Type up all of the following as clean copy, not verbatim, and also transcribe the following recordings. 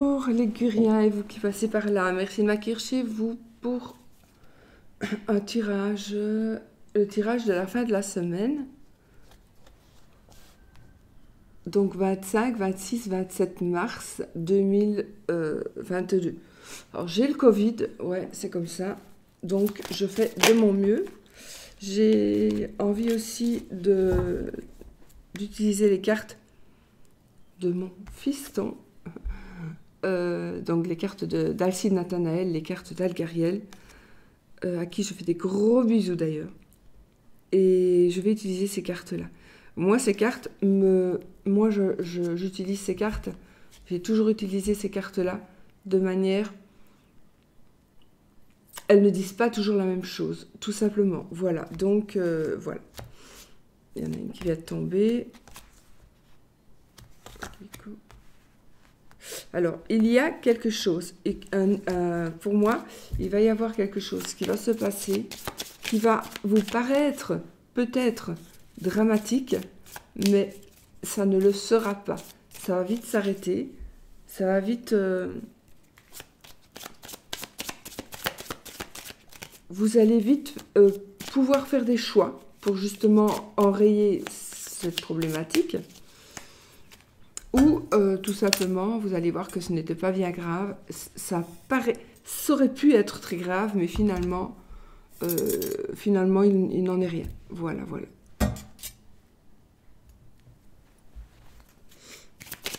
Pour les Guriens et vous qui passez par là, merci de m'accueillir chez vous pour un tirage, le tirage de la fin de la semaine. Donc 25, 26, 27 mars 2022. Alors j'ai le Covid, ouais c'est comme ça, donc je fais de mon mieux. J'ai envie aussi d'utiliser les cartes de mon fiston. Donc les cartes d'Alcide Nathanaël, les cartes d'Algariel, à qui je fais des gros bisous d'ailleurs. Et je vais utiliser ces cartes-là. Moi, ces cartes, j'utilise ces cartes, j'ai toujours utilisé ces cartes-là de manière... Elles ne disent pas toujours la même chose, tout simplement. Voilà, donc voilà. Il y en a une qui vient de tomber. Alors, il y a quelque chose, et, pour moi, il va y avoir quelque chose qui va se passer, qui va vous paraître peut-être dramatique, mais ça ne le sera pas. Ça va vite s'arrêter, ça va vite... Vous allez vite pouvoir faire des choix pour justement enrayer cette problématique. Ou tout simplement, vous allez voir que ce n'était pas bien grave. Ça aurait pu être très grave, mais finalement, il n'en est rien. Voilà, voilà.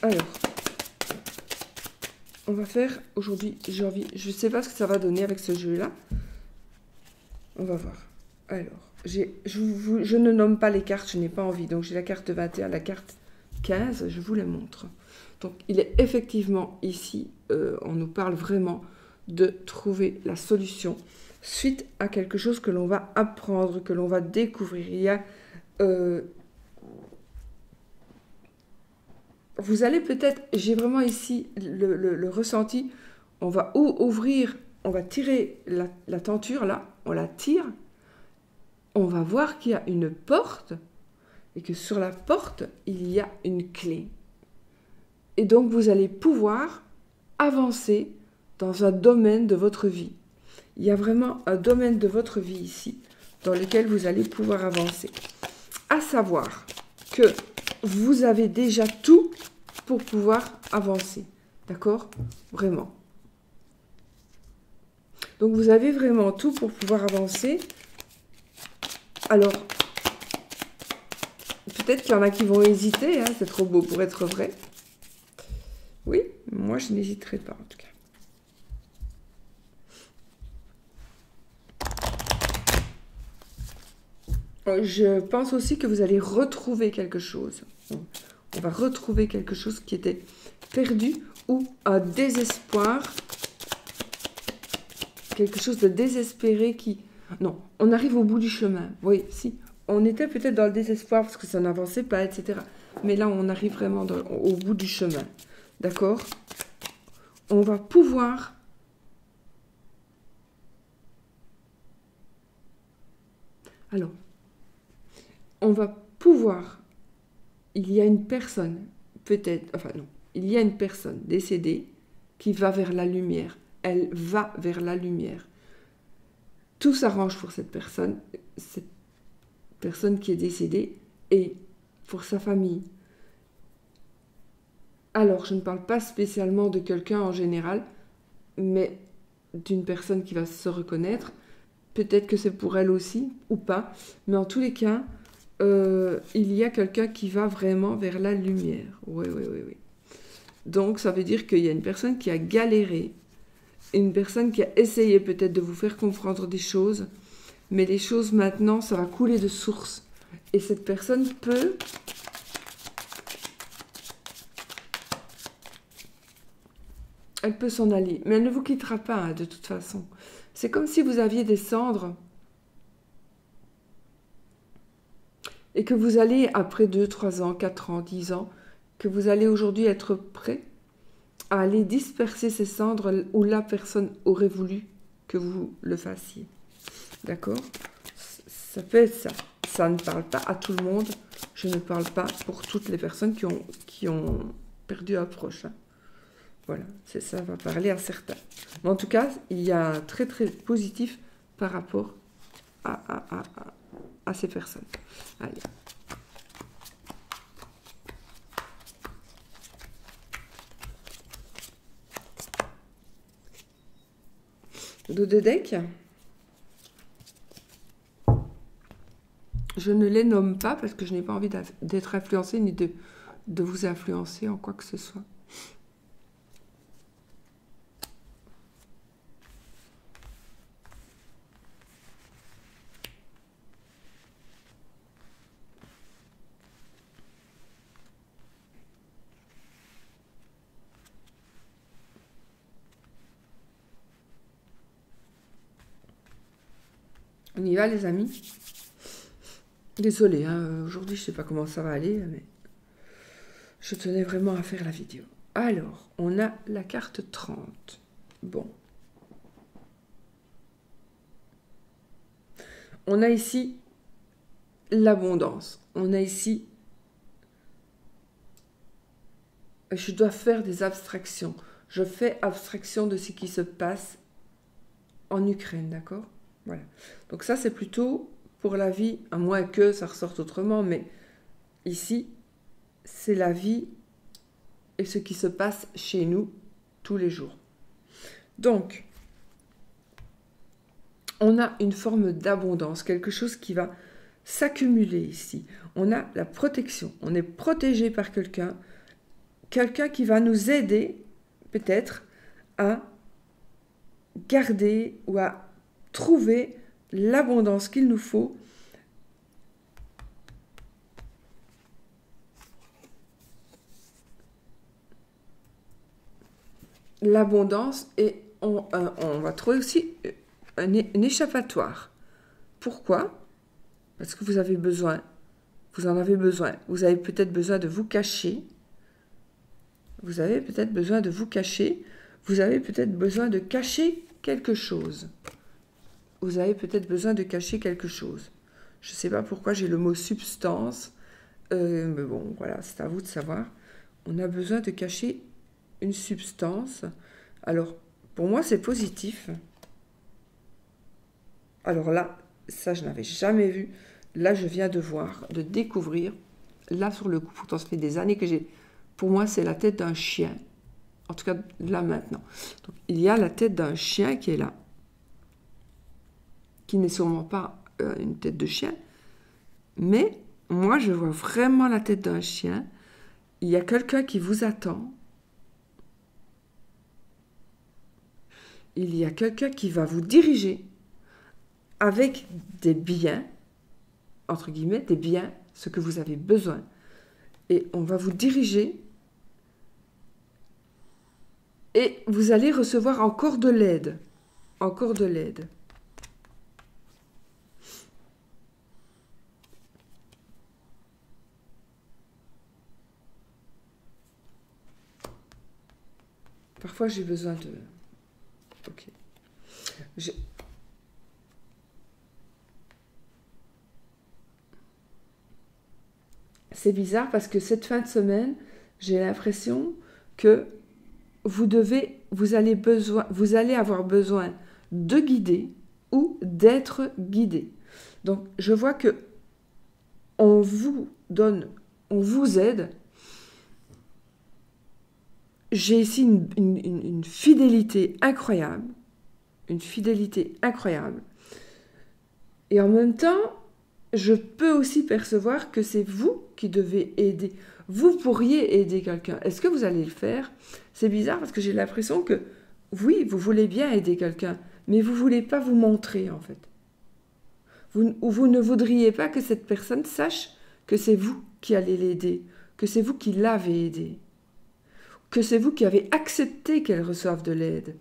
Alors, on va faire aujourd'hui, je ne sais pas ce que ça va donner avec ce jeu-là. On va voir. Alors, je ne nomme pas les cartes, je n'ai pas envie. Donc, j'ai la carte 21, la carte 15, je vous les montre. Donc, il est effectivement ici, on nous parle vraiment de trouver la solution suite à quelque chose que l'on va apprendre, que l'on va découvrir. Il y a... vous allez peut-être... J'ai vraiment ici le ressenti. On va ouvrir, on va tirer la tenture, là. On la tire. On va voir qu'il y a une porte. Et que sur la porte, il y a une clé. Et donc, vous allez pouvoir avancer dans un domaine de votre vie. Il y a vraiment un domaine de votre vie ici, dans lequel vous allez pouvoir avancer. À savoir que vous avez déjà tout pour pouvoir avancer. D'accord? Vraiment. Donc, vous avez vraiment tout pour pouvoir avancer. Alors... Peut-être qu'il y en a qui vont hésiter, hein, c'est trop beau pour être vrai. Oui, moi je n'hésiterai pas en tout cas. Je pense aussi que vous allez retrouver quelque chose. On va retrouver quelque chose qui était perdu ou un désespoir. Quelque chose de désespéré qui... Non, on arrive au bout du chemin. Oui, si. On était peut-être dans le désespoir parce que ça n'avançait pas, etc. Mais là, on arrive vraiment au bout du chemin. D'accord? On va pouvoir il y a une personne, peut-être, enfin non, il y a une personne décédée qui va vers la lumière. Elle va vers la lumière. Tout s'arrange pour cette personne, cette personne qui est décédée et pour sa famille. Alors, je ne parle pas spécialement de quelqu'un en général, mais d'une personne qui va se reconnaître. Peut-être que c'est pour elle aussi, ou pas. Mais en tous les cas, il y a quelqu'un qui va vraiment vers la lumière. Oui, oui, oui, oui. Donc, ça veut dire qu'il y a une personne qui a galéré, une personne qui a essayé peut-être de vous faire comprendre des choses. Mais les choses, maintenant, ça va couler de source. Et cette personne peut... Elle peut s'en aller. Mais elle ne vous quittera pas, hein, de toute façon. C'est comme si vous aviez des cendres. Et que vous allez, après 2, 3 ans, 4 ans, 10 ans, que vous allez aujourd'hui être prêt à aller disperser ces cendres où la personne aurait voulu que vous le fassiez. D'accord? Ça peut être ça. Ça ne parle pas à tout le monde. Je ne parle pas pour toutes les personnes qui ont perdu un proche. Hein. Voilà, ça va parler à certains. Mais en tout cas, il y a un très très positif par rapport à ces personnes. Allez. Dos de deck. Je ne les nomme pas parce que je n'ai pas envie d'être influencée ni de vous influencer en quoi que ce soit. On y va, les amis. Désolée, hein, aujourd'hui, je ne sais pas comment ça va aller, mais je tenais vraiment à faire la vidéo. Alors, on a la carte 30. Bon. On a ici l'abondance. On a ici... Je dois faire des abstractions. Je fais abstraction de ce qui se passe en Ukraine, d'accord ? Voilà. Donc ça, c'est plutôt pour la vie, à moins que ça ressorte autrement, mais ici, c'est la vie et ce qui se passe chez nous tous les jours. Donc, on a une forme d'abondance, quelque chose qui va s'accumuler ici. On a la protection, on est protégé par quelqu'un, quelqu'un qui va nous aider peut-être à garder ou à trouver l'abondance qu'il nous faut et on va trouver aussi un échappatoire. Pourquoi? Parce que vous avez besoin, vous en avez besoin, vous avez peut-être besoin de vous cacher, vous avez peut-être besoin de vous cacher, vous avez peut-être besoin de cacher quelque chose. Vous avez peut-être besoin de cacher quelque chose. Je ne sais pas pourquoi j'ai le mot substance, mais bon, voilà, c'est à vous de savoir. On a besoin de cacher une substance. Alors, pour moi, c'est positif. Alors là, ça, je n'avais jamais vu. Là, je viens de voir, de découvrir. Là, sur le coup, pourtant, ça fait des années que j'ai... Pour moi, c'est la tête d'un chien. En tout cas, là, maintenant. Donc, il y a la tête d'un chien qui est là, qui n'est sûrement pas une tête de chien, mais moi je vois vraiment la tête d'un chien. Il y a quelqu'un qui vous attend, il y a quelqu'un qui va vous diriger avec des biens, entre guillemets, des biens, ce que vous avez besoin, et on va vous diriger et vous allez recevoir encore de l'aide, encore de l'aide. Parfois, j'ai besoin de... Ok. C'est bizarre parce que cette fin de semaine, j'ai l'impression que vous allez avoir besoin de guider ou d'être guidé. Donc, je vois que on vous donne, on vous aide. J'ai ici une fidélité incroyable, et en même temps, je peux aussi percevoir que c'est vous qui devez aider. Vous pourriez aider quelqu'un. Est-ce que vous allez le faire? C'est bizarre parce que j'ai l'impression que, oui, vous voulez bien aider quelqu'un, mais vous ne voulez pas vous montrer, en fait. Vous ne voudriez pas que cette personne sache que c'est vous qui allez l'aider, que c'est vous qui l'avez aidé, que c'est vous qui avez accepté qu'elle reçoive de l'aide.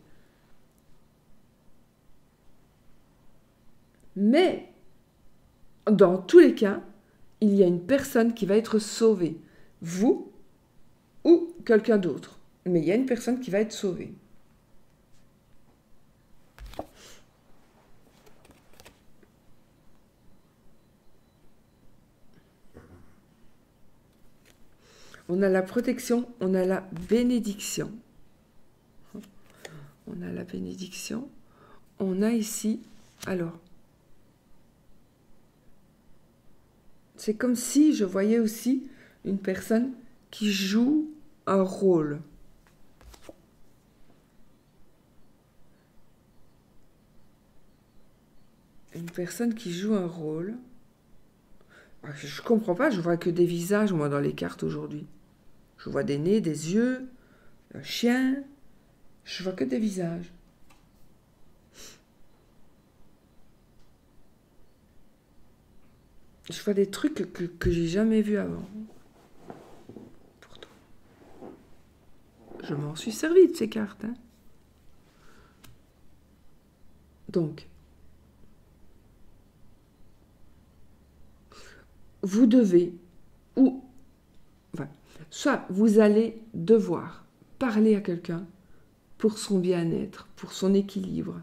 Mais, dans tous les cas, il y a une personne qui va être sauvée. Vous ou quelqu'un d'autre. Mais il y a une personne qui va être sauvée. On a la protection, on a la bénédiction. on a la bénédiction, on a ici, alors, c'est comme si je voyais aussi une personne qui joue un rôle. Une personne qui joue un rôle. Je comprends pas, je vois que des visages, moi, dans les cartes aujourd'hui. Je vois des nez, des yeux, un chien. Je vois que des visages. Je vois des trucs que j'ai jamais vus avant. Pourtant, je m'en suis servi de ces cartes. Hein. Donc, vous devez, ou enfin, soit vous allez devoir parler à quelqu'un pour son bien-être, pour son équilibre,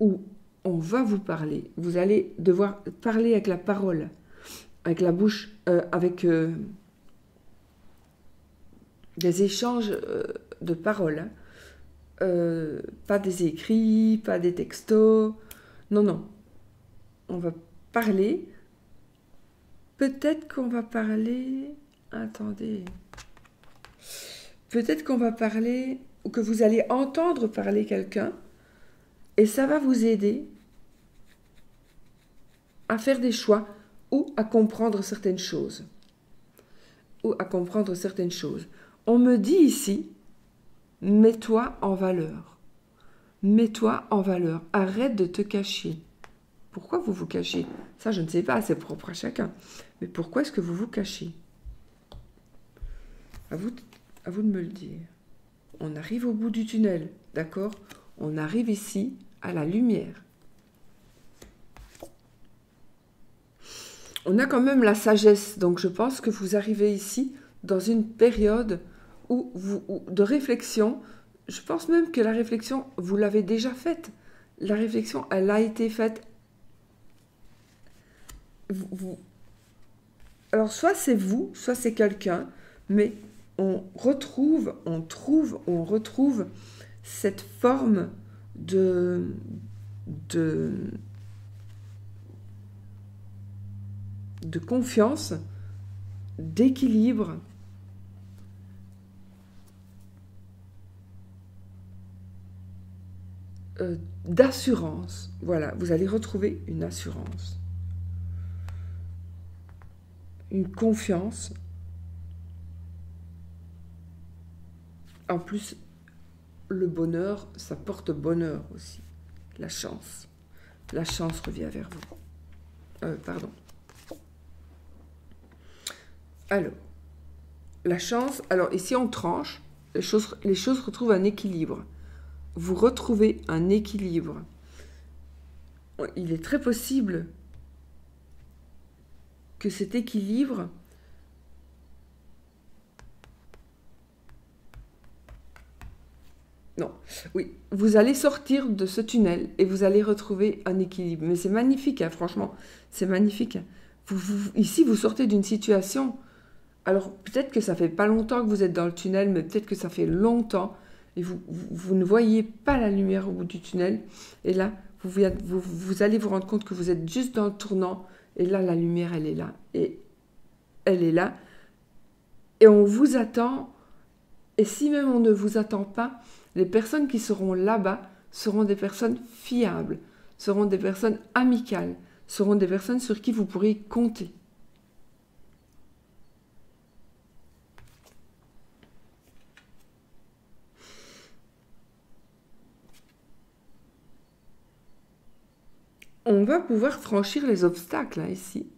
ou on va vous parler, vous allez devoir parler avec la parole, avec la bouche, avec des échanges de paroles, hein. Pas des écrits, pas des textos, non, non, on va parler. Peut-être qu'on va parler... Attendez. Peut-être qu'on va parler... Ou que vous allez entendre parler quelqu'un. Et ça va vous aider à faire des choix. Ou à comprendre certaines choses. Ou à comprendre certaines choses. On me dit ici, mets-toi en valeur. Mets-toi en valeur. Arrête de te cacher. Pourquoi vous vous cachez? Ça, je ne sais pas, c'est propre à chacun. Mais pourquoi est-ce que vous vous cachez? À vous de me le dire. On arrive au bout du tunnel, d'accord? On arrive ici, à la lumière. On a quand même la sagesse, donc je pense que vous arrivez ici dans une période où de réflexion. Je pense même que la réflexion, vous l'avez déjà faite. La réflexion, elle a été faite. Alors soit c'est vous, soit c'est quelqu'un, mais on retrouve cette forme de confiance, d'équilibre. D'assurance. Voilà, vous allez retrouver une assurance. Une confiance. En plus, le bonheur, ça porte bonheur aussi. La chance. La chance revient vers vous. Pardon. Alors, la chance... Alors, ici, on tranche. Les choses retrouvent un équilibre. Vous retrouvez un équilibre. Il est très possible... que cet équilibre vous allez sortir de ce tunnel et vous allez retrouver un équilibre, mais c'est magnifique, hein, franchement c'est magnifique. Ici vous sortez d'une situation, alors peut-être que ça fait pas longtemps que vous êtes dans le tunnel, mais peut-être que ça fait longtemps et vous ne voyez pas la lumière au bout du tunnel, et là vous allez vous rendre compte que vous êtes juste dans le tournant. Et là, la lumière, elle est là. Et elle est là. Et on vous attend. Et si même on ne vous attend pas, les personnes qui seront là-bas seront des personnes fiables, seront des personnes amicales, seront des personnes sur qui vous pourrez compter. On va pouvoir franchir les obstacles, hein, ici.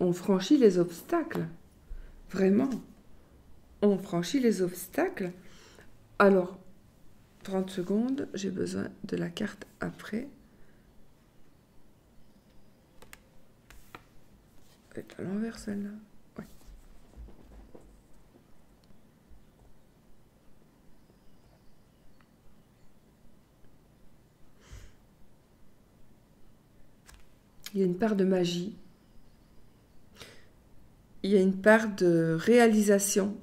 On franchit les obstacles. Vraiment. On franchit les obstacles. Alors, 30 secondes, j'ai besoin de la carte après. Elle est à l'envers, celle-là. Ouais. Il y a une part de magie, il y a une part de réalisation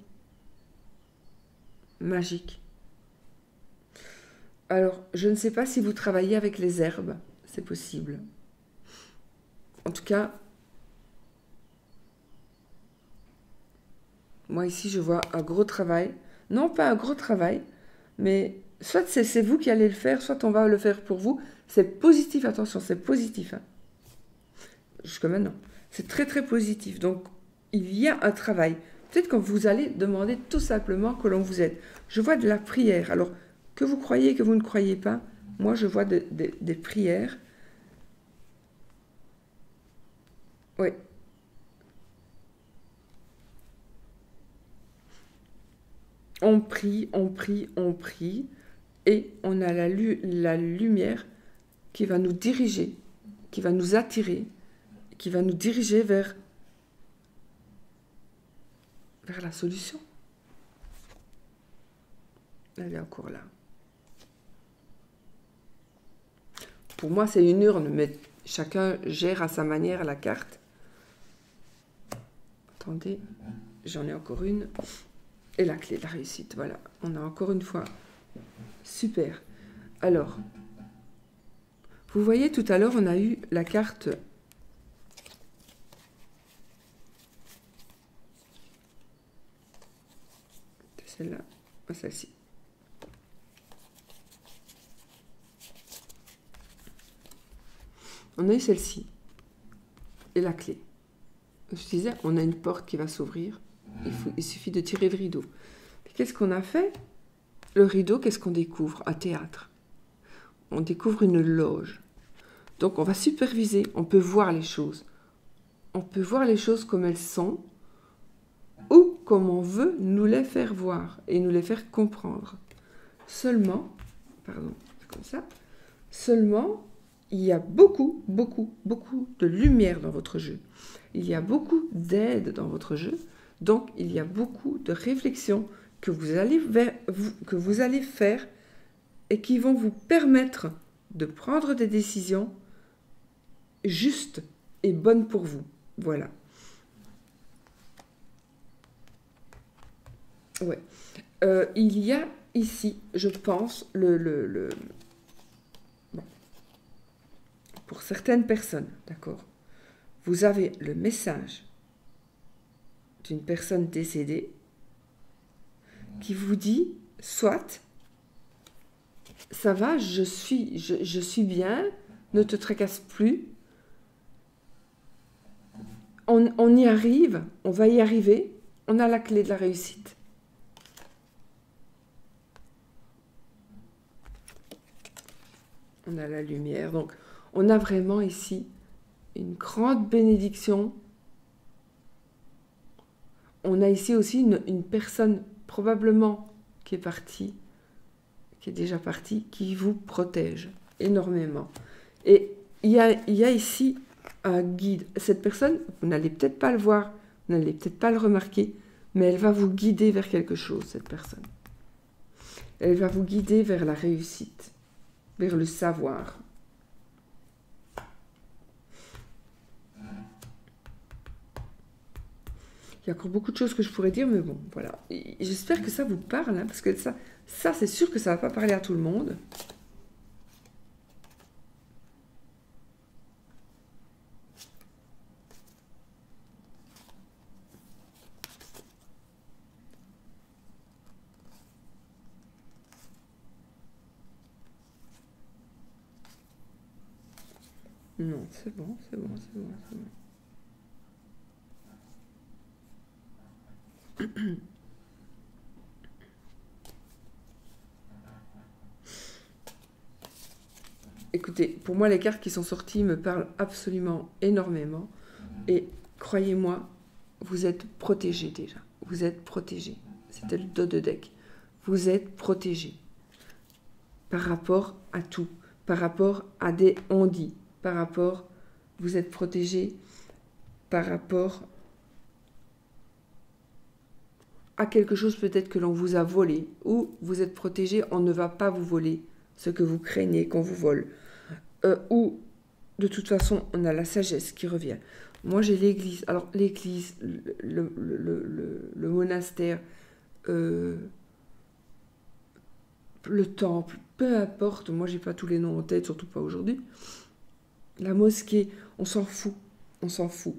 magique. Alors, je ne sais pas si vous travaillez avec les herbes, c'est possible. En tout cas, moi ici, je vois un gros travail. Non, pas un gros travail, mais soit c'est vous qui allez le faire, soit on va le faire pour vous. C'est positif, attention, c'est positif. Hein. Jusque maintenant. C'est très, très positif. Donc, il y a un travail. Peut-être quand vous allez demander tout simplement que l'on vous aide. Je vois de la prière. Alors, que vous croyez, que vous ne croyez pas, moi, je vois des prières. Oui. On prie, on prie, on prie. Et on a la lumière qui va nous diriger, qui va nous attirer, qui va nous diriger vers la solution. Elle est encore là. Pour moi, c'est une urne, mais chacun gère à sa manière la carte. Attendez, j'en ai encore une. Et la clé de la réussite, voilà. On a encore une fois. Super. Alors, vous voyez, tout à l'heure, on a eu la carte... Celle-là, celle-ci. On a eu celle-ci et la clé. Je disais, on a une porte qui va s'ouvrir. Il suffit de tirer le rideau. Qu'est-ce qu'on a fait? Le rideau, qu'est-ce qu'on découvre? Un théâtre. On découvre une loge. Donc, on va superviser. On peut voir les choses. On peut voir les choses comme elles sont ou comme on veut nous les faire voir et nous les faire comprendre. Seulement, pardon, c'est comme ça. Seulement, il y a beaucoup, beaucoup, beaucoup de lumière dans votre jeu. Il y a beaucoup d'aide dans votre jeu. Donc, il y a beaucoup de réflexions que vous allez faire et qui vont vous permettre de prendre des décisions justes et bonnes pour vous. Voilà. Ouais. Il y a ici, je pense, Bon. Pour certaines personnes, d'accord, vous avez le message d'une personne décédée qui vous dit, soit, ça va, je suis bien, ne te tracasse plus, on y arrive, on va y arriver, on a la clé de la réussite. On a la lumière, donc on a vraiment ici une grande bénédiction. On a ici aussi une personne probablement qui est partie, qui est déjà partie, qui vous protège énormément. Et il y a ici un guide. Cette personne, vous n'allez peut-être pas le voir, vous n'allez peut-être pas le remarquer, mais elle va vous guider vers quelque chose, cette personne. Elle va vous guider vers la réussite, vers le savoir. Il y a encore beaucoup de choses que je pourrais dire, mais bon, voilà. J'espère que ça vous parle, hein, parce que ça c'est sûr que ça ne va pas parler à tout le monde. Non, c'est bon, c'est bon, c'est bon, c'est bon. Écoutez, pour moi les cartes qui sont sorties me parlent absolument énormément et croyez-moi, vous êtes protégés déjà, vous êtes protégés, c'était le dos de deck, vous êtes protégés par rapport à tout, par rapport à des on-dit, par rapport, vous êtes protégés par rapport à quelque chose peut-être que l'on vous a volé, ou vous êtes protégé, on ne va pas vous voler ce que vous craignez qu'on vous vole. Ou, de toute façon, on a la sagesse qui revient. Moi, j'ai l'église. Alors, l'église, le monastère, le temple, peu importe, moi j'ai pas tous les noms en tête, surtout pas aujourd'hui, la mosquée, on s'en fout, on s'en fout.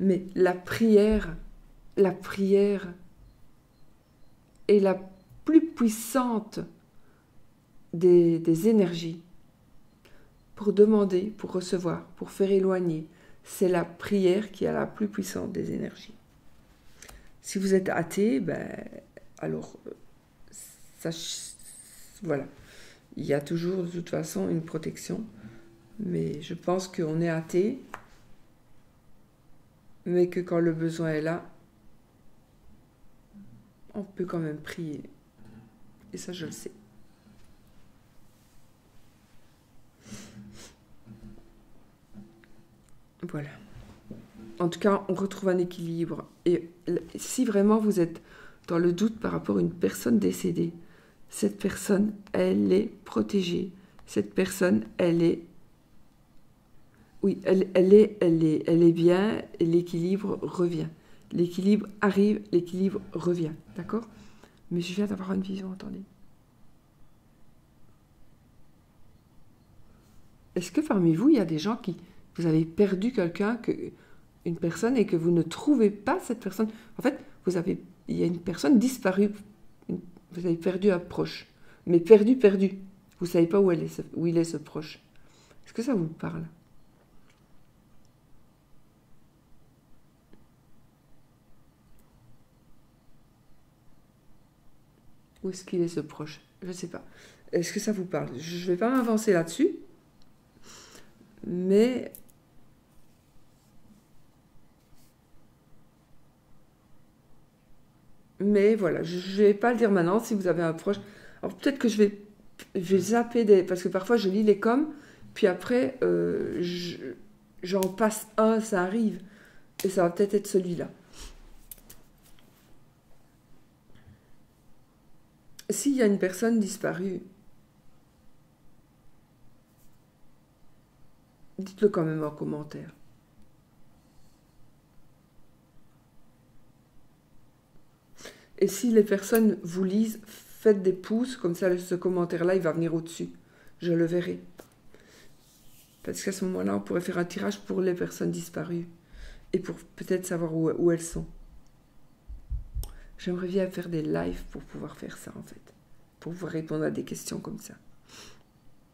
Mais la prière est la plus puissante des énergies. Pour demander, pour recevoir, pour faire éloigner, c'est la prière qui est la plus puissante des énergies. Si vous êtes athée, ben, alors, ça, voilà. Il y a toujours de toute façon une protection. Mais je pense qu'on est athée, mais que quand le besoin est là, on peut quand même prier. Et ça, je le sais. Voilà. En tout cas, on retrouve un équilibre. Et si vraiment vous êtes dans le doute par rapport à une personne décédée, cette personne, elle est protégée. Cette personne, elle est... Oui, elle est bien, et l'équilibre revient. L'équilibre arrive, l'équilibre revient. D'accord? Mais je viens d'avoir une vision, attendez. Est-ce que parmi vous, il y a des gens qui... Vous avez perdu quelqu'un, une personne, et que vous ne trouvez pas cette personne. En fait, il y a une personne disparue. Vous avez perdu un proche. Mais perdu. Vous ne savez pas où il est ce proche. Est-ce que ça vous parle? Où est-ce qu'il est ce proche? Je ne sais pas. Est-ce que ça vous parle? Je ne vais pas m'avancer là-dessus. Mais... Mais voilà, je ne vais pas le dire maintenant si vous avez un proche. Alors peut-être que je vais zapper des... Parce que parfois je lis les coms, puis après j'en passe un, ça arrive. Et ça va peut-être être celui-là. S'il y a une personne disparue, dites-le quand même en commentaire. Et si les personnes vous lisent, faites des pouces, comme ça ce commentaire-là, il va venir au-dessus. Je le verrai. Parce qu'à ce moment-là, on pourrait faire un tirage pour les personnes disparues. Et pour peut-être savoir où elles sont. J'aimerais bien faire des lives pour pouvoir faire ça, en fait. Pour pouvoir répondre à des questions comme ça.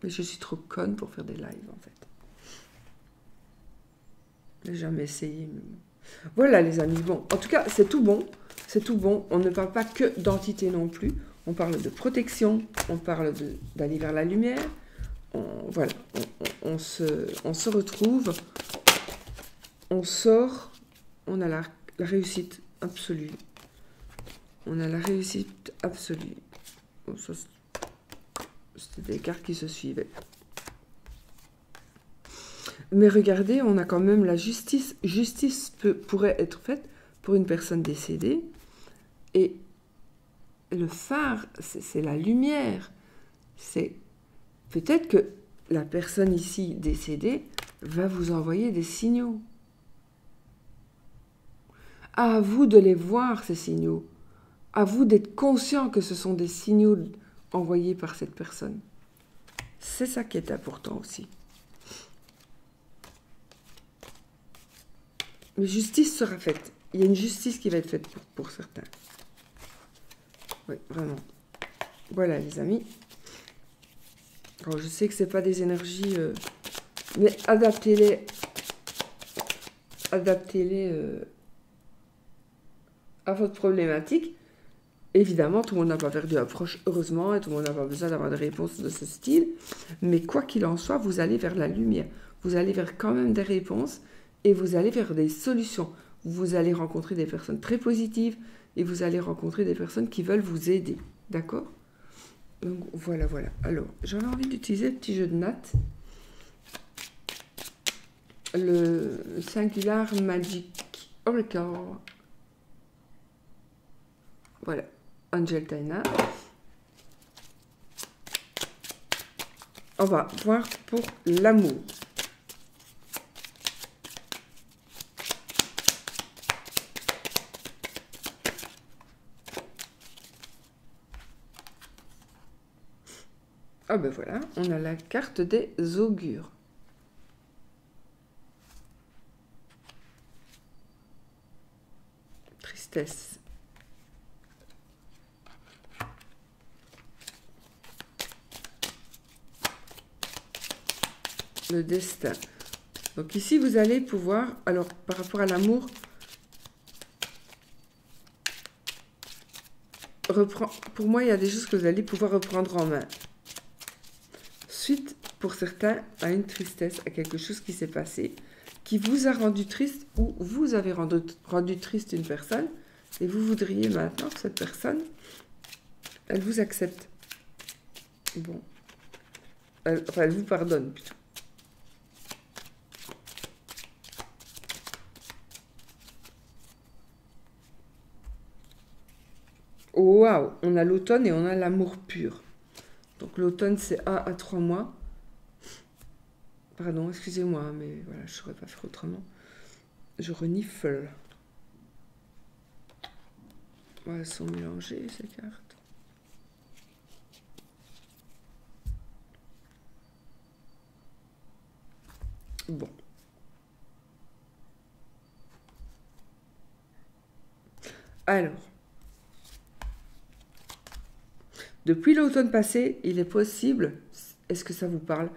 Mais je suis trop conne pour faire des lives, en fait. J'ai jamais essayé. Voilà les amis, bon, en tout cas c'est tout bon, c'est tout bon. On ne parle pas que d'entité non plus, on parle de protection, on parle d'aller vers la lumière. Voilà, on se retrouve, on sort, on a la réussite absolue. On a la réussite absolue. Bon, c'était des cartes qui se suivaient. Mais regardez, on a quand même la justice. Justice pourrait être faite pour une personne décédée. Et le phare, c'est la lumière. C'est peut-être que la personne ici décédée va vous envoyer des signaux. À vous de les voir, ces signaux. À vous d'être conscient que ce sont des signaux envoyés par cette personne. C'est ça qui est important aussi. Mais justice sera faite. Il y a une justice qui va être faite pour certains. Oui, vraiment. Voilà, les amis. Alors, je sais que ce n'est pas des énergies... mais adaptez-les. Adaptez-les à votre problématique. Évidemment, tout le monde n'a pas perdu un proche, heureusement, et tout le monde n'a pas besoin d'avoir des réponses de ce style. Mais quoi qu'il en soit, vous allez vers la lumière. Vous allez vers quand même des réponses. Et vous allez vers des solutions. Vous allez rencontrer des personnes très positives et vous allez rencontrer des personnes qui veulent vous aider. D'accord? Donc, voilà, voilà. Alors, j'avais envie d'utiliser le petit jeu de nattes. Le Singular Magic Oracle. Voilà. Angel Taina. On va voir pour l'amour. Ah ben voilà, on a la carte des augures. Tristesse. Le destin. Donc ici, vous allez pouvoir, alors par rapport à l'amour, pour moi, il y a des choses que vous allez pouvoir reprendre en main. Suite, pour certains, à une tristesse, à quelque chose qui s'est passé, qui vous a rendu triste ou vous avez rendu triste une personne et vous voudriez maintenant que cette personne, elle vous accepte. Bon. Elle vous pardonne plutôt. Waouh, on a l'automne et on a l'amour pur. Donc l'automne, c'est 1 à 3 mois. Pardon, excusez-moi, mais voilà, je ne saurais pas faire autrement. Je renifle. Ouais, elles sont mélangées, ces cartes. Bon. Alors. Depuis l'automne passé, il est possible, est-ce que ça vous parle?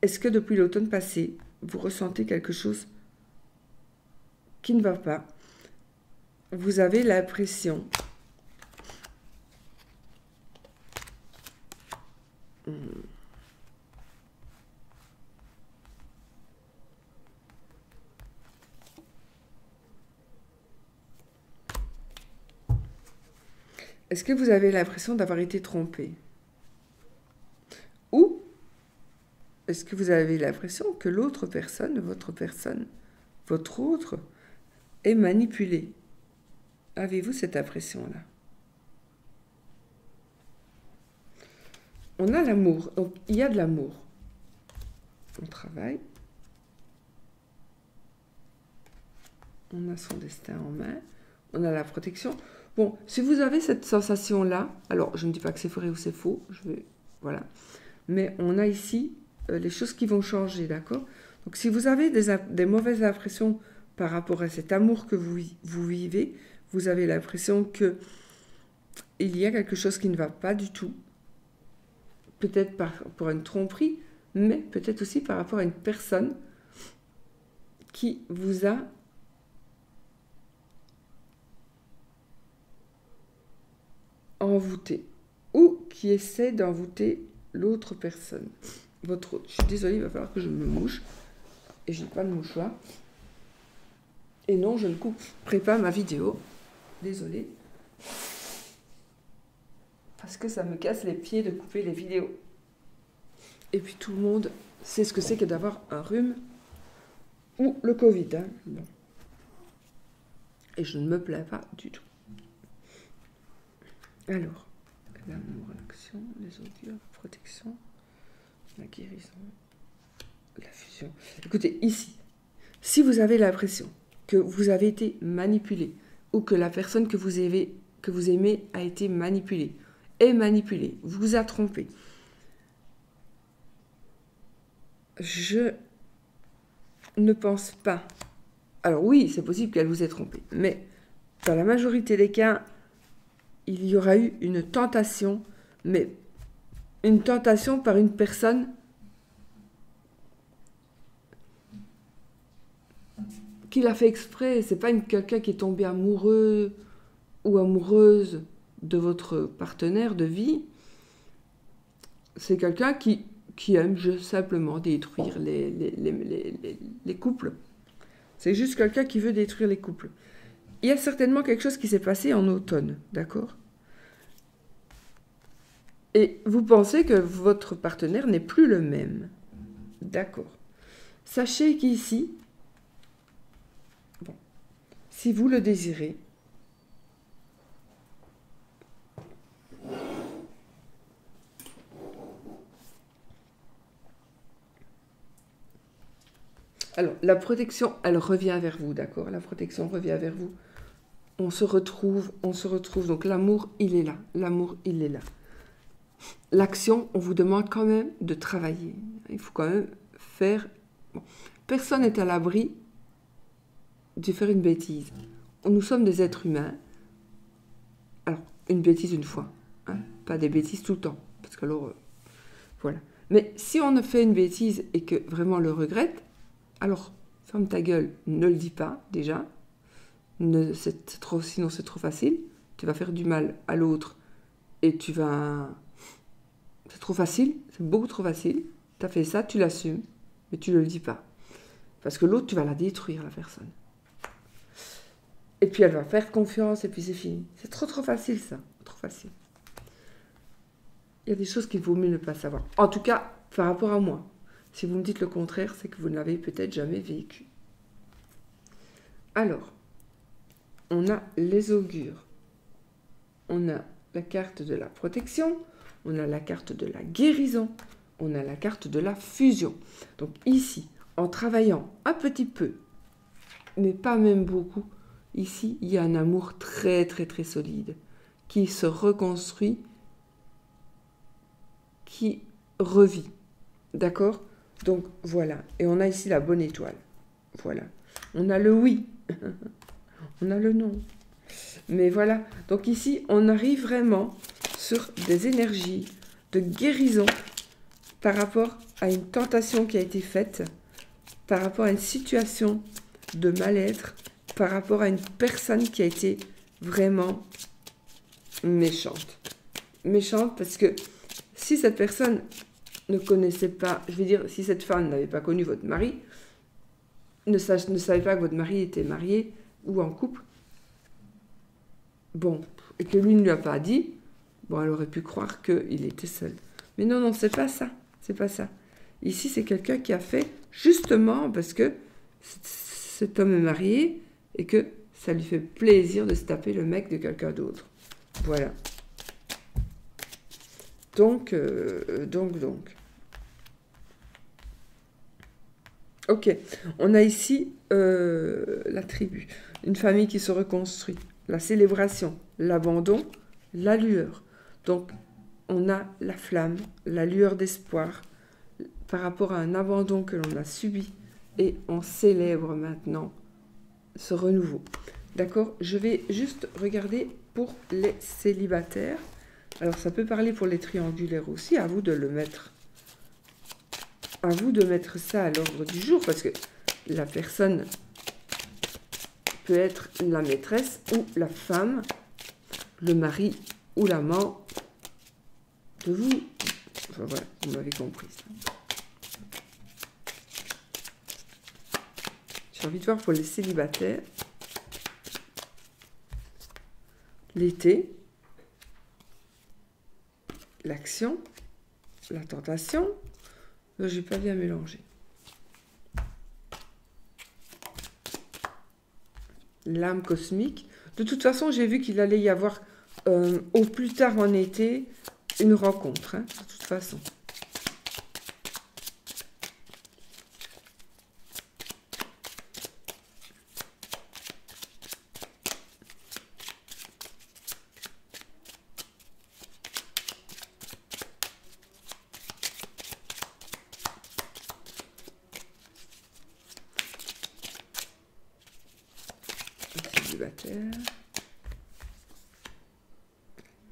Est-ce que depuis l'automne passé, vous ressentez quelque chose qui ne va pas? Vous avez l'impression Est-ce que vous avez l'impression d'avoir été trompé? Ou est-ce que vous avez l'impression que l'autre personne, votre autre, est manipulée? Avez-vous cette impression-là? On a l'amour, donc il y a de l'amour. On travaille. On a son destin en main. On a la protection. Bon, si vous avez cette sensation-là, alors je ne dis pas que c'est vrai ou c'est faux, voilà. Mais on a ici les choses qui vont changer, d'accord? Donc si vous avez des mauvaises impressions par rapport à cet amour que vous vivez, vous avez l'impression que il y a quelque chose qui ne va pas du tout, peut-être par rapport à une tromperie, mais peut-être aussi par rapport à une personne qui vous a envoûté ou qui essaie d'envoûter l'autre personne, votre autre. Je suis désolée, il va falloir que je me mouche et je n'ai pas le mouchoir. Et non, je ne couperai pas ma vidéo. Désolée. Parce que ça me casse les pieds de couper les vidéos. Et puis tout le monde sait ce que c'est que d'avoir un rhume ou le Covid. Hein. Bon. Et je ne me plains pas du tout. Alors, l'amour, l'action, les augures, la protection, la guérison, la fusion. Écoutez, ici, si vous avez l'impression que vous avez été manipulé ou que la personne que vous aimez a été manipulée, est manipulée, vous a trompé, je ne pense pas. Alors oui, c'est possible qu'elle vous ait trompé, mais dans la majorité des cas, il y aura eu une tentation, mais une tentation par une personne qui l'a fait exprès. C'est pas quelqu'un qui est tombé amoureux ou amoureuse de votre partenaire de vie. C'est quelqu'un qui aime juste simplement détruire les couples. C'est juste quelqu'un qui veut détruire les couples. Il y a certainement quelque chose qui s'est passé en automne, d'accord? Et vous pensez que votre partenaire n'est plus le même, d'accord? Sachez qu'ici, bon, si vous le désirez, alors la protection, elle revient vers vous, d'accord? La protection revient vers vous. On se retrouve, on se retrouve. Donc l'amour, il est là. L'amour, il est là. l'action, on vous demande quand même de travailler. Il faut quand même faire... Bon. Personne n'est à l'abri de faire une bêtise. Nous sommes des êtres humains. Alors, une bêtise une fois. Hein, pas des bêtises tout le temps. Parce que alors, voilà. Mais si on a fait une bêtise et que vraiment on le regrette, alors ferme ta gueule, ne le dis pas déjà. Sinon c'est trop facile. Tu vas faire du mal à l'autre et tu vas... C'est trop facile, c'est beaucoup trop facile. Tu as fait ça, tu l'assumes, mais tu ne le dis pas. Parce que l'autre, tu vas la détruire, la personne. Et puis elle va faire confiance et puis c'est fini. C'est trop facile ça, trop facile. Il y a des choses qu'il vaut mieux ne pas savoir. En tout cas, par rapport à moi. Si vous me dites le contraire, c'est que vous ne l'avez peut-être jamais vécu. Alors, on a les augures. On a la carte de la protection. On a la carte de la guérison. On a la carte de la fusion. Donc ici, en travaillant un petit peu, mais pas même beaucoup, ici, il y a un amour très, très, très solide qui se reconstruit, qui revit. D'accord? Donc, voilà. Et on a ici la bonne étoile. Voilà. On a le oui. On a le non. Mais voilà. Donc ici, on arrive vraiment sur des énergies de guérison par rapport à une tentation qui a été faite, par rapport à une situation de mal-être, par rapport à une personne qui a été vraiment méchante. Méchante parce que si cette personne ne connaissait pas, je veux dire, si cette femme n'avait pas connu votre mari, ne savait pas que votre mari était marié ou en couple, bon, et que lui ne lui a pas dit, bon, elle aurait pu croire qu'il était seul. Mais non, non, c'est pas ça, c'est pas ça. Ici, c'est quelqu'un qui a fait justement parce que cet homme est marié et que ça lui fait plaisir de se taper le mec de quelqu'un d'autre. Voilà. Donc. Ok, on a ici la tribu, une famille qui se reconstruit, la célébration, l'abandon, la lueur. Donc, on a la flamme, la lueur d'espoir par rapport à un abandon que l'on a subi et on célèbre maintenant ce renouveau. D'accord? Je vais juste regarder pour les célibataires. Alors, ça peut parler pour les triangulaires aussi. À vous de le mettre. À vous de mettre ça à l'ordre du jour. Parce que la personne peut être la maîtresse ou la femme, le mari ou l'amant de vous. Enfin, voilà, vous m'avez compris. J'ai envie de voir pour les célibataires. L'été. L'action, la tentation, je n'ai pas bien mélangé. L'âme cosmique. De toute façon, j'ai vu qu'il allait y avoir au plus tard en été une rencontre, hein, de toute façon.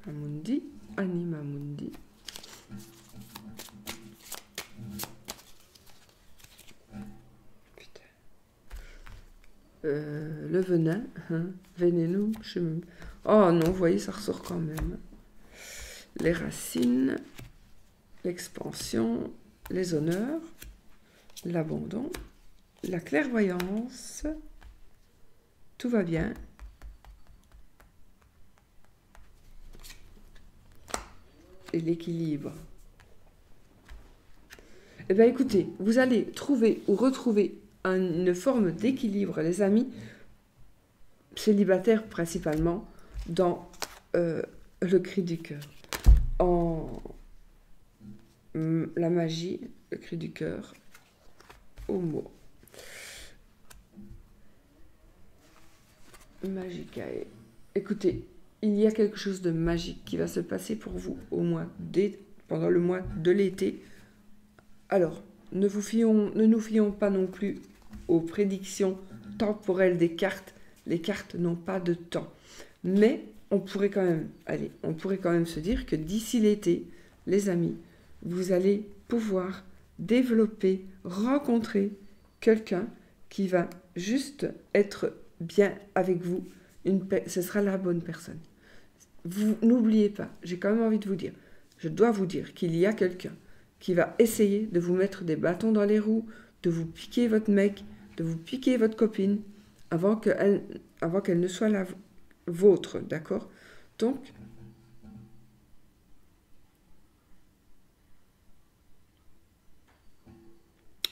Amundi, anima mundi. Putain. Le venin, hein. Venenum, je... Oh non, vous voyez, ça ressort quand même. Les racines, l'expansion, les honneurs, l'abandon, la clairvoyance. Tout va bien. Et l'équilibre. Eh bien, écoutez, vous allez trouver ou retrouver une forme d'équilibre, les amis, célibataires principalement, dans le cri du cœur. En la magie, le cri du cœur, au mot. Magicae. Écoutez, il y a quelque chose de magique qui va se passer pour vous au mois pendant le mois de l'été. Alors, ne nous fions pas non plus aux prédictions temporelles des cartes. Les cartes n'ont pas de temps. Mais on pourrait quand même se dire que d'ici l'été, les amis, vous allez pouvoir développer, rencontrer quelqu'un qui va juste être bien avec vous. Ce sera la bonne personne. Vous n'oubliez pas, j'ai quand même envie de vous dire, je dois vous dire qu'il y a quelqu'un qui va essayer de vous mettre des bâtons dans les roues, de vous piquer votre mec, de vous piquer votre copine, avant qu'elle ne soit la vôtre, d'accord? Donc,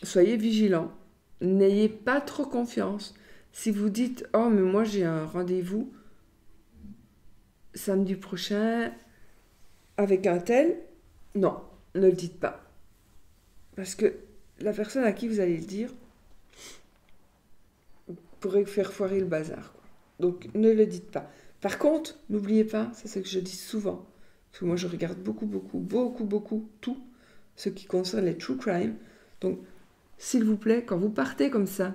soyez vigilants, n'ayez pas trop confiance. Si vous dites « Oh, mais moi j'ai un rendez-vous samedi prochain avec un tel », non, ne le dites pas. Parce que la personne à qui vous allez le dire pourrait faire foirer le bazar, quoi. Donc ne le dites pas. Par contre, n'oubliez pas, c'est ce que je dis souvent, parce que moi je regarde beaucoup tout ce qui concerne les true crime. Donc s'il vous plaît, quand vous partez comme ça,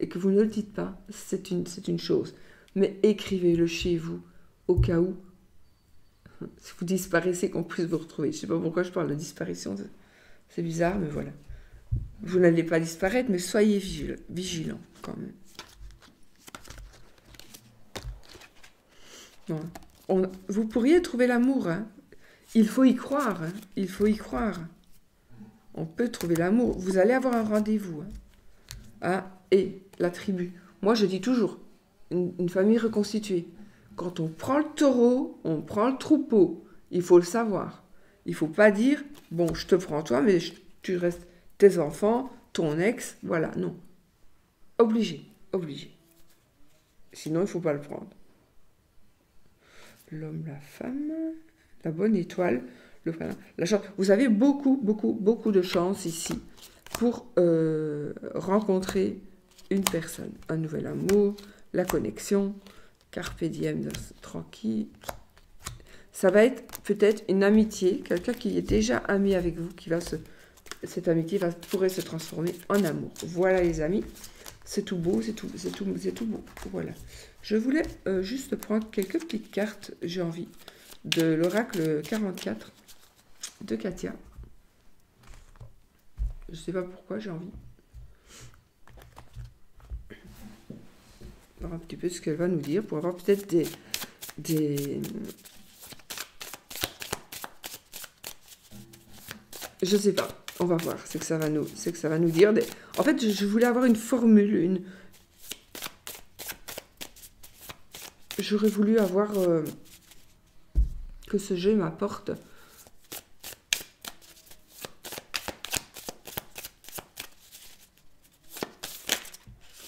et que vous ne le dites pas, c'est une chose. Mais écrivez-le chez vous, au cas où, si vous disparaissez, qu'on puisse vous retrouver. Je ne sais pas pourquoi je parle de disparition, c'est bizarre, mais voilà. Vous n'allez pas disparaître, mais soyez vigilants quand même. Voilà. Vous pourriez trouver l'amour, hein. Il faut y croire, hein. Il faut y croire. On peut trouver l'amour, vous allez avoir un rendez-vous, hein. Ah, et la tribu. Moi, je dis toujours, une famille reconstituée. Quand on prend le taureau, on prend le troupeau. Il faut le savoir. Il ne faut pas dire, bon, je te prends toi, mais tu restes tes enfants, ton ex, voilà. Non. Obligé, obligé. Sinon, il ne faut pas le prendre. L'homme, la femme, la bonne étoile, le frère, la chance. Vous avez beaucoup de chance ici pour rencontrer une personne, un nouvel amour, la connexion, carpe diem, tranquille. Ça va être peut-être une amitié, quelqu'un qui est déjà ami avec vous, qui va cette amitié pourrait se transformer en amour. Voilà les amis, c'est tout beau, c'est tout beau. Voilà. Je voulais juste prendre quelques petites cartes, j'ai envie, de l'oracle 44 de Katia. Je sais pas pourquoi j'ai envie. Voir un petit peu ce qu'elle va nous dire pour avoir peut-être des... Je sais pas. On va voir. C'est que ça va nous, dire. En fait, je voulais avoir une formule, J'aurais voulu avoir que ce jeu m'apporte.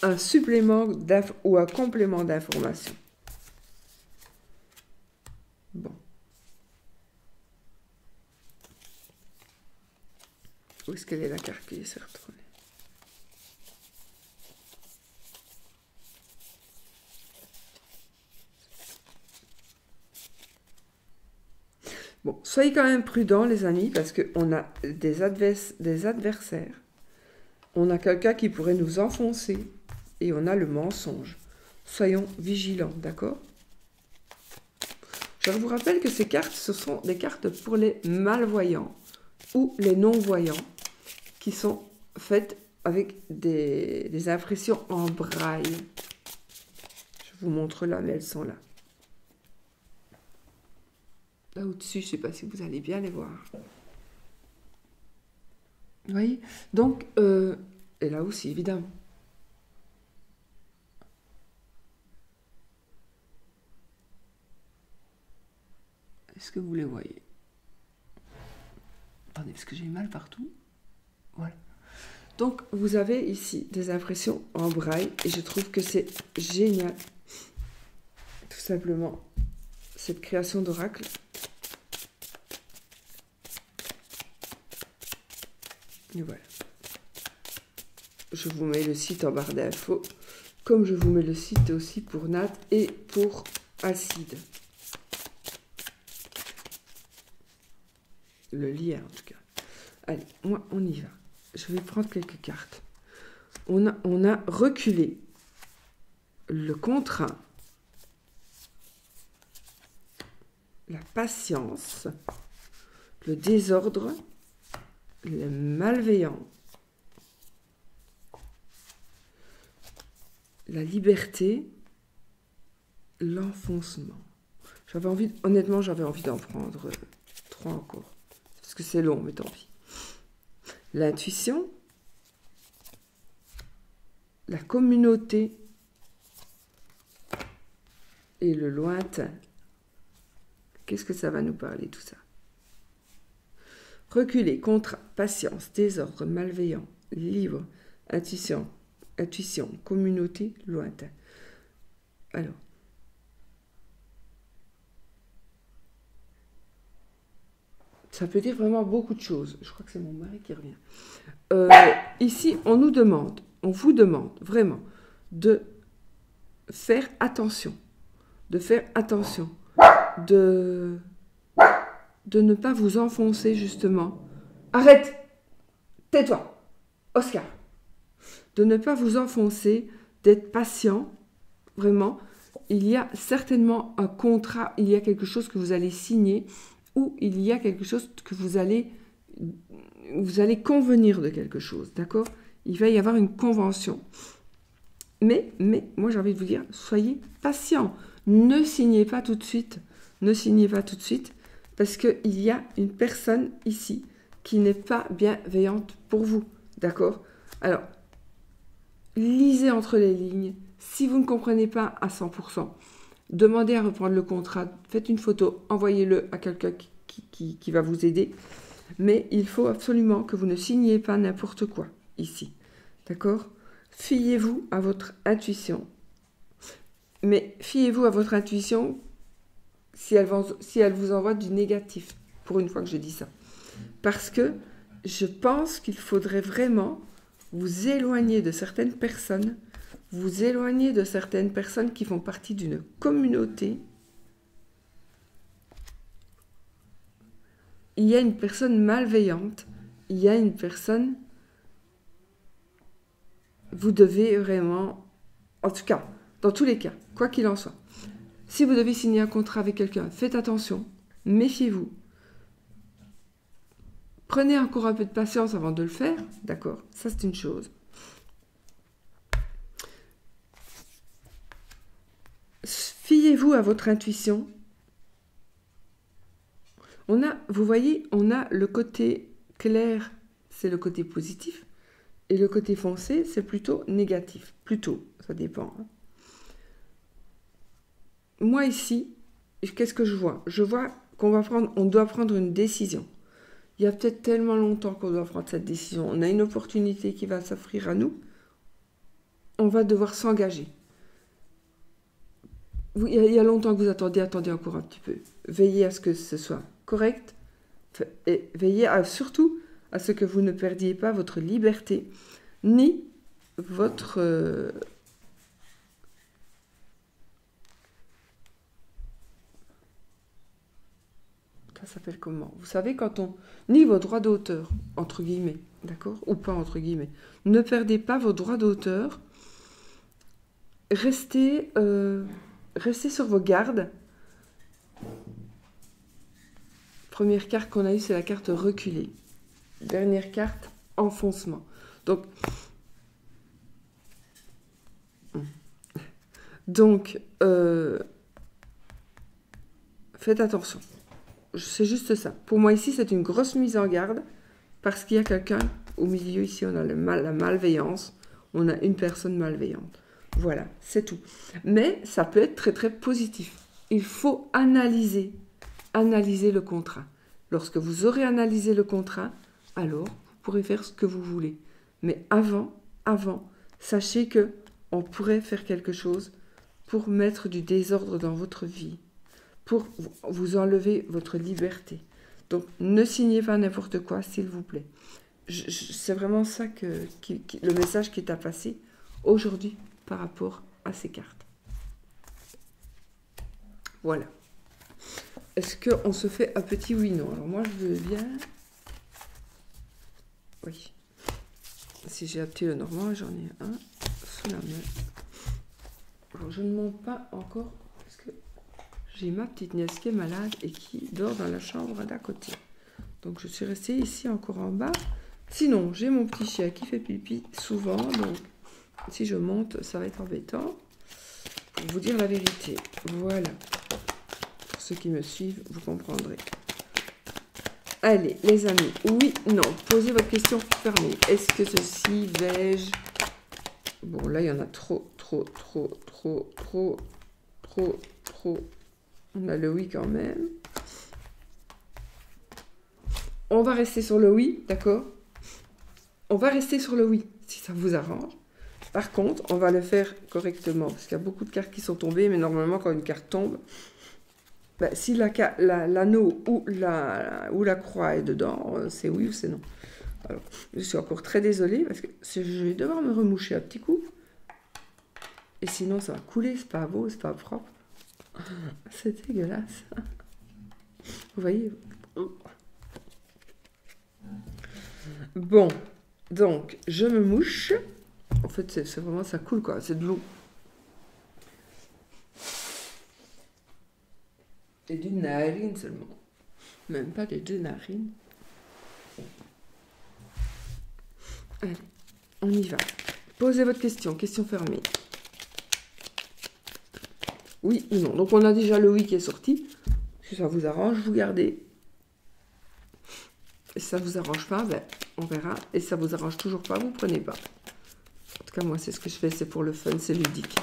Un supplément ou un complément d'information. Bon. Où est-ce qu'elle est la carte qui s'est retrouvée? Bon, soyez quand même prudents les amis, parce qu'on a des adversaires. On a quelqu'un qui pourrait nous enfoncer. Et on a le mensonge. Soyons vigilants, d'accord? Je vous rappelle que ces cartes, ce sont des cartes pour les malvoyants ou les non-voyants qui sont faites avec des impressions en braille. Je vous montre là, mais elles sont là. Là au-dessus, je ne sais pas si vous allez bien les voir. Vous voyez? Donc, et là aussi, évidemment. Est-ce que vous les voyez? Attendez, parce que j'ai mal partout. Voilà. Donc, vous avez ici des impressions en braille et je trouve que c'est génial. Tout simplement, cette création d'oracle. Et voilà. Je vous mets le site en barre d'infos, comme je vous mets le site aussi pour Nat et pour Alcide. le lire en tout cas. Allez, moi on y va. Je vais prendre quelques cartes. On a reculé le contrat, la patience, le désordre, le malveillant, la liberté, l'enfoncement. J'avais envie, honnêtement, j'avais envie d'en prendre 3 encore. Parce que c'est long, mais tant pis. L'intuition, la communauté et le lointain. Qu'est-ce que ça va nous parler, tout ça? Reculer, contrat, patience, désordre, malveillant, libre, intuition, communauté, lointain. Alors, ça peut dire vraiment beaucoup de choses. Je crois que c'est mon mari qui revient. Ici, on nous demande, on vous demande vraiment de faire attention. De faire attention. De ne pas vous enfoncer, justement. Arrête! Tais-toi! Oscar! De ne pas vous enfoncer, d'être patient, vraiment. Il y a certainement un contrat, il y a quelque chose que vous allez signer, ou il y a quelque chose que vous allez convenir de quelque chose, d'accord? Il va y avoir une convention. Mais, moi j'ai envie de vous dire, soyez patient. Ne signez pas tout de suite. Ne signez pas tout de suite, parce qu'il y a une personne ici qui n'est pas bienveillante pour vous, d'accord? Alors, lisez entre les lignes. Si vous ne comprenez pas à 100%, demandez à reprendre le contrat, faites une photo, envoyez-le à quelqu'un qui va vous aider. Mais il faut absolument que vous ne signiez pas n'importe quoi ici. D'accord? Fiez-vous à votre intuition. Mais fiez-vous à votre intuition si elle vous envoie du négatif, pour une fois que je dis ça. Parce que je pense qu'il faudrait vraiment vous éloigner de certaines personnes, vous éloigner de certaines personnes qui font partie d'une communauté. Il y a une personne malveillante, il y a une personne... Vous devez vraiment, en tout cas, dans tous les cas, quoi qu'il en soit, si vous devez signer un contrat avec quelqu'un, faites attention, méfiez-vous. Prenez encore un peu de patience avant de le faire, d'accord, ça c'est une chose. Fiez-vous à votre intuition. On a, vous voyez, on a le côté clair, c'est le côté positif, et le côté foncé, c'est plutôt négatif. Plutôt, ça dépend. Moi ici, qu'est-ce que je vois? Je vois qu'on va prendre, on doit prendre une décision. Il y a peut-être tellement longtemps qu'on doit prendre cette décision. On a une opportunité qui va s'offrir à nous. On va devoir s'engager. Il y a longtemps que vous attendez encore un petit peu. Veillez à ce que ce soit correct. Et veillez surtout à ce que vous ne perdiez pas votre liberté, ni votre... Ça s'appelle comment? Vous savez, quand on... Ni vos droits d'auteur, entre guillemets, d'accord? Ou pas, entre guillemets. Ne perdez pas vos droits d'auteur. Restez sur vos gardes. Première carte qu'on a eue, c'est la carte reculée. Dernière carte, enfoncement. Donc, faites attention. C'est juste ça. Pour moi, ici, c'est une grosse mise en garde parce qu'il y a quelqu'un au milieu. Ici, on a la malveillance. On a une personne malveillante. Voilà, c'est tout. Mais ça peut être très, très positif. Il faut analyser le contrat. Lorsque vous aurez analysé le contrat, alors vous pourrez faire ce que vous voulez. Mais avant, sachez que on pourrait faire quelque chose pour mettre du désordre dans votre vie, pour vous enlever votre liberté. Donc, ne signez pas n'importe quoi, s'il vous plaît. C'est vraiment ça le message qui est à passer aujourd'hui par rapport à ces cartes. Voilà. Est-ce qu'on se fait un petit oui, non? Alors moi, je veux bien... Oui. Si j'ai un petit Lenormand, j'en ai un sous la main. Alors, je ne monte pas encore parce que j'ai ma petite nièce qui est malade et qui dort dans la chambre d'à côté. Donc, je suis restée ici encore en bas. Sinon, j'ai mon petit chien qui fait pipi souvent. Donc, si je monte, ça va être embêtant. Pour vous dire la vérité. Voilà. Pour ceux qui me suivent, vous comprendrez. Allez, les amis. Oui, non. Posez votre question fermée. Est-ce que ceci vais-je... Bon, là, il y en a trop. On a le oui quand même. On va rester sur le oui, d'accord? On va rester sur le oui, si ça vous arrange. Par contre, on va le faire correctement, parce qu'il y a beaucoup de cartes qui sont tombées, mais normalement, quand une carte tombe, ben, si l'anneau ou la croix est dedans, c'est oui ou c'est non. Alors, je suis encore très désolée, parce que je vais devoir me remoucher un petit coup. Et sinon, ça va couler, c'est pas beau, c'est pas propre. C'est dégueulasse. Vous voyez? Bon, donc, je me mouche. En fait, c'est vraiment, ça coule, quoi. C'est de l'eau. Et d'une narine seulement. Même pas les deux narines. Allez, on y va. Posez votre question. Question fermée. Oui ou non. Donc, on a déjà le oui qui est sorti. Si ça vous arrange, vous gardez. Si ça vous arrange pas, ben, on verra. Et si ça vous arrange toujours pas, vous prenez pas. En tout cas, moi, c'est ce que je fais. C'est pour le fun. C'est ludique.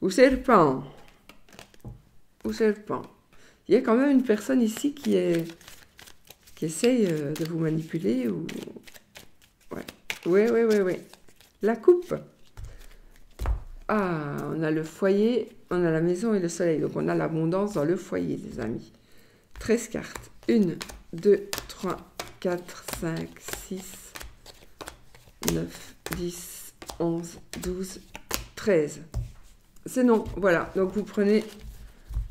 Ou serpent. Ou serpent. Il y a quand même une personne ici qui essaye de vous manipuler. Ou... Ouais. Ouais. La coupe. Ah, on a le foyer, on a la maison et le soleil. Donc, on a l'abondance dans le foyer, les amis. 13 cartes. 1, 2, 3, 4, 5, 6, 9, 10, 11, 12, 13. C'est non. Voilà. Donc, vous prenez,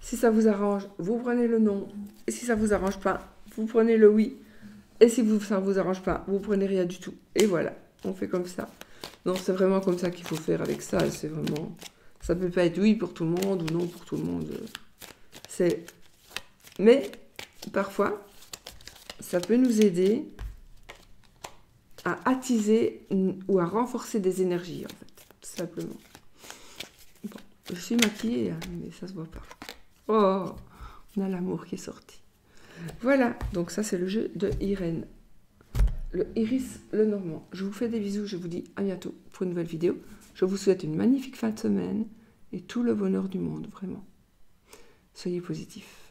si ça vous arrange, vous prenez le non. Et si ça vous arrange pas, vous prenez le oui. Et si ça vous arrange pas, vous prenez rien du tout. Et voilà. On fait comme ça. Non, c'est vraiment comme ça qu'il faut faire avec ça. C'est vraiment... Ça peut pas être oui pour tout le monde ou non pour tout le monde. C'est... Mais, parfois, ça peut nous aider à attiser ou à renforcer des énergies, en fait. Tout simplement. Bon, je suis maquillée, hein, mais ça se voit pas. Oh, on a l'amour qui est sorti. Voilà, donc ça, c'est le jeu de Irène. Le Iris Lenormand. Je vous fais des bisous, je vous dis à bientôt pour une nouvelle vidéo. Je vous souhaite une magnifique fin de semaine et tout le bonheur du monde, vraiment. Soyez positifs.